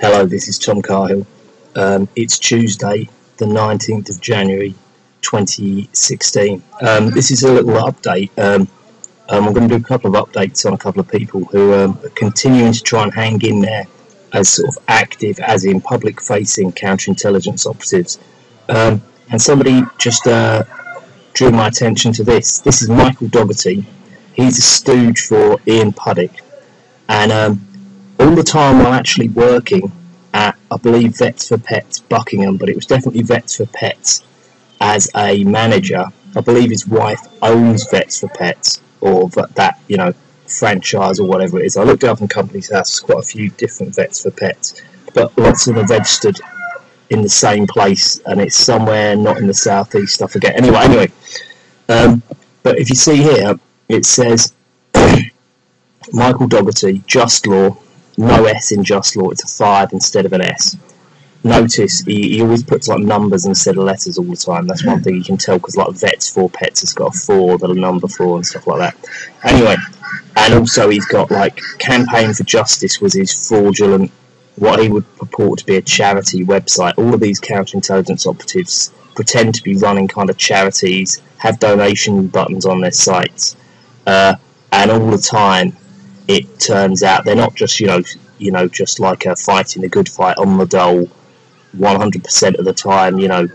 Hello, this is Tom Cahill. It's Tuesday, the 19th of January, 2016. This is a little update. I'm going to do a couple of updates on a couple of people who are continuing to try and hang in there as sort of active, as in public-facing counterintelligence operatives. And somebody just drew my attention to this. This is Michael Doherty. He's a stooge for Ian Puddick. And all the time while actually working at, I believe, Vets for Pets, Buckingham, but it was definitely Vets for Pets as a manager. I believe his wife owns Vets for Pets, or that, you know, franchise or whatever it is. I looked up in Companies House, quite a few different Vets for Pets, but lots of them are registered in the same place, and it's somewhere not in the southeast, I forget. Anyway, but if you see here, it says Michael Doherty, Just Law, no S in Just Law, it's a 5 instead of an S. Notice he always puts like numbers instead of letters all the time. That's one thing you can tell, because like Vets for Pets has got a 4, the number 4 and stuff like that. Anyway, and also he's got like Campaign for Justice was his fraudulent, what he would purport to be a charity website. All of these counterintelligence operatives pretend to be running kind of charities, have donation buttons on their sites, and all the time it turns out they're not just, you know, just like fighting the good fight on the dole 100% of the time, you know,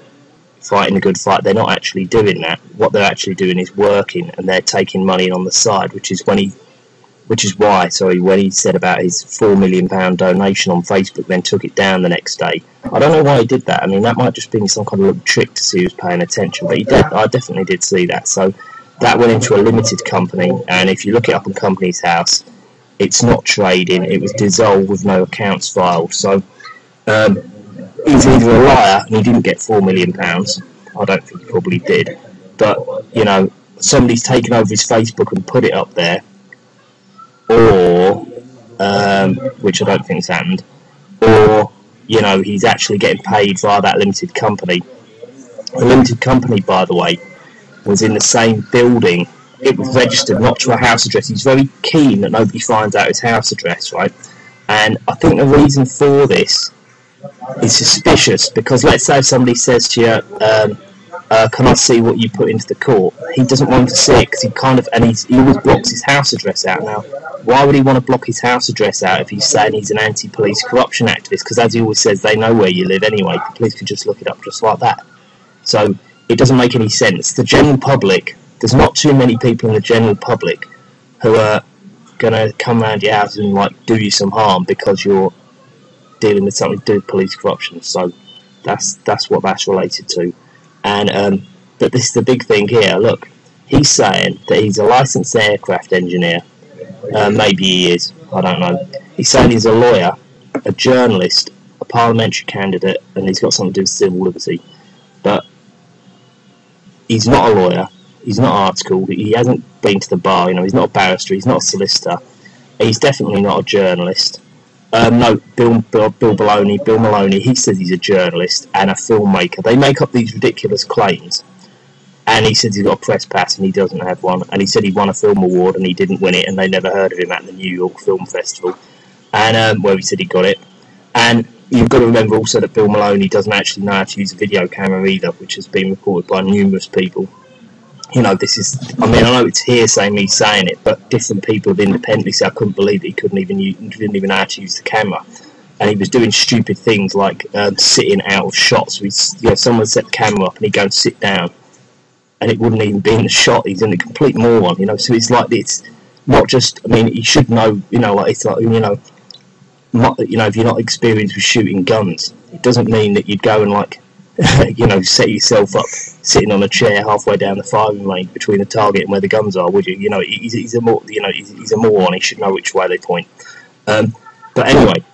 fighting a good fight. They're not actually doing that. What they're actually doing is working, and they're taking money in on the side, which is why, when he said about his £4 million donation on Facebook, then took it down the next day. I don't know why he did that. I mean, that might just be some kind of little trick to see who's paying attention, but he did. I definitely did see that. So that went into a limited company, and if you look it up on Companies House, it's not trading. It was dissolved with no accounts filed. So he's either a liar, and he didn't get £4 million. I don't think he probably did. But, you know, somebody's taken over his Facebook and put it up there, or, which I don't think's happened, or, you know, he's actually getting paid via that limited company. The limited company, by the way, was in the same building. It was registered not to a house address. He's very keen that nobody finds out his house address, right? And I think the reason for this is suspicious, because let's say somebody says to you, can I see what you put into the court? He doesn't want to see it, because he kind of, and he always blocks his house address out. Now, why would he want to block his house address out if he's saying he's an anti-police corruption activist? Because as he always says, they know where you live anyway. The police could just look it up just like that. So it doesn't make any sense. The general public, there's not too many people in the general public who are going to come round your house and like do you some harm because you're dealing with something to do with police corruption. So that's what that's related to. And but this is the big thing here. Look, he's saying that he's a licensed aircraft engineer. Maybe he is. I don't know. He's saying he's a lawyer, a journalist, a parliamentary candidate, and he's got something to do with civil liberty. But he's not a lawyer, he's not articled, he hasn't been to the bar, you know, he's not a barrister, he's not a solicitor, he's definitely not a journalist. No, Bill Maloney, he says he's a journalist and a filmmaker. They make up these ridiculous claims, and he says he's got a press pass and he doesn't have one, and he said he won a film award and he didn't win it, and they never heard of him at the New York Film Festival, and where he said he got it. And you've got to remember also that Bill Maloney doesn't actually know how to use a video camera either, which has been reported by numerous people. You know, this is, I mean, I know it's hearsay, me saying it, but different people have independently said, I couldn't believe that he didn't even know how to use the camera. And he was doing stupid things like sitting out of shots. You know, someone set the camera up and he'd go and sit down, and it wouldn't even be in the shot. He's in a complete moron, you know. So it's like, it's not just, I mean, he should know, you know, like, it's like, you know, if you're not experienced with shooting guns, it doesn't mean that you'd go and, like, you know, set yourself up sitting on a chair halfway down the firing lane between the target and where the guns are, would you? You know, he's a moron. He should know which way they point. But anyway,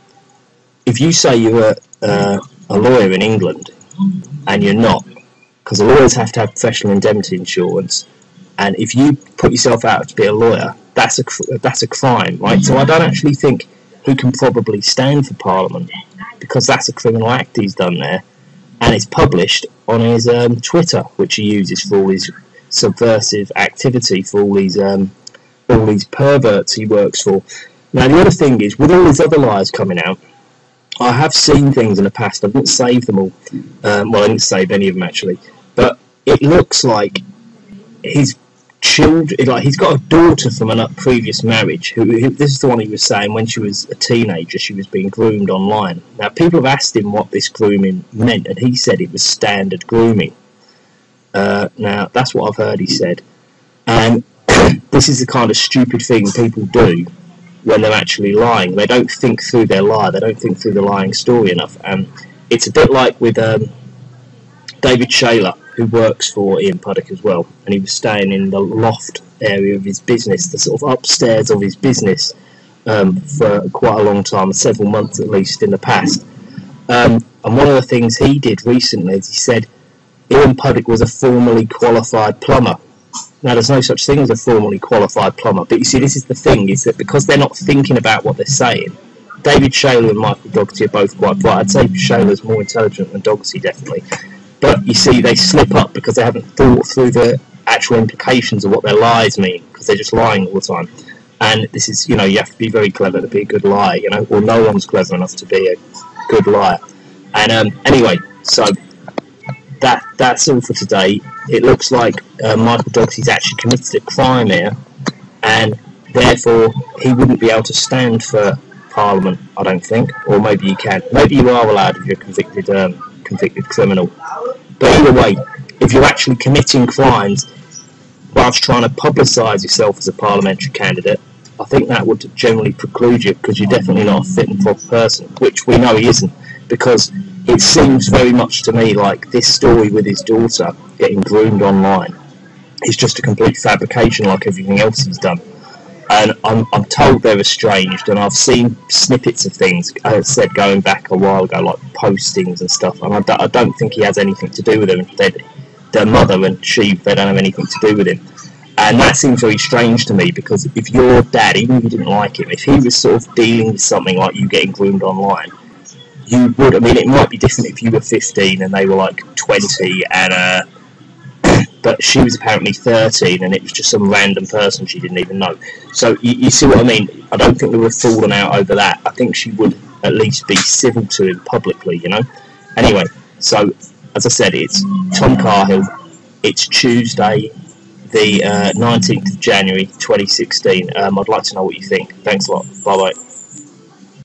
if you say you're a lawyer in England, and you're not, because the lawyers have to have professional indemnity insurance, and if you put yourself out to be a lawyer, that's a crime, right? So I don't actually think he can probably stand for Parliament, because that's a criminal act he's done there, and it's published on his Twitter, which he uses for all his subversive activity, for all these perverts he works for. Now the other thing is, with all these other liars coming out, I have seen things in the past. I didn't save them all. Well, I didn't save any of them, actually. But it looks like his children, like he's got a daughter from a previous marriage. Who this is the one he was saying when she was a teenager, she was being groomed online. Now, people have asked him what this grooming meant, and he said it was standard grooming. Now, that's what I've heard he said. And this is the kind of stupid thing people do when they're actually lying. They don't think through their lie. They don't think through the lying story enough. And it's a bit like with David Shayler, who works for Ian Puddick as well. And he was staying in the loft area of his business, the sort of upstairs of his business, for quite a long time, several months at least in the past. And one of the things he did recently is he said Ian Puddick was a formerly qualified plumber. Now, there's no such thing as a formally qualified plumber. But you see, this is the thing, is that because they're not thinking about what they're saying, David Shayler and Michael Doherty are both quite bright. I'd say Shayler's more intelligent than Doherty, definitely. But you see, they slip up because they haven't thought through the actual implications of what their lies mean, because they're just lying all the time. And this is, you know, you have to be very clever to be a good liar, you know, or no one's clever enough to be a good liar. And anyway, so that's all for today. It looks like Michael Doherty's actually committed a crime here, and therefore he wouldn't be able to stand for Parliament, I don't think. Or maybe you can. Maybe you are allowed if you're a convicted criminal. But either way, if you're actually committing crimes whilst trying to publicise yourself as a parliamentary candidate, I think that would generally preclude you, because you're definitely not a fit and proper person, which we know he isn't, because it seems very much to me like this story with his daughter getting groomed online is just a complete fabrication, like everything else he's done. And I'm told they're estranged, and I've seen snippets of things, as I said, going back a while ago, like postings and stuff, and I don't think he has anything to do with them. Their mother and she, they don't have anything to do with him. And that seems very strange to me, because if your dad, even if you didn't like him, if he was sort of dealing with something like you getting groomed online, you would, I mean, it might be different if you were 15 and they were like 20, and but she was apparently 13, and it was just some random person she didn't even know. So you see what I mean? I don't think we were falling out over that. I think she would at least be civil to him publicly, you know? Anyway, so as I said, it's Tom Cahill. It's Tuesday, the 19th of January 2016. I'd like to know what you think. Thanks a lot. Bye-bye.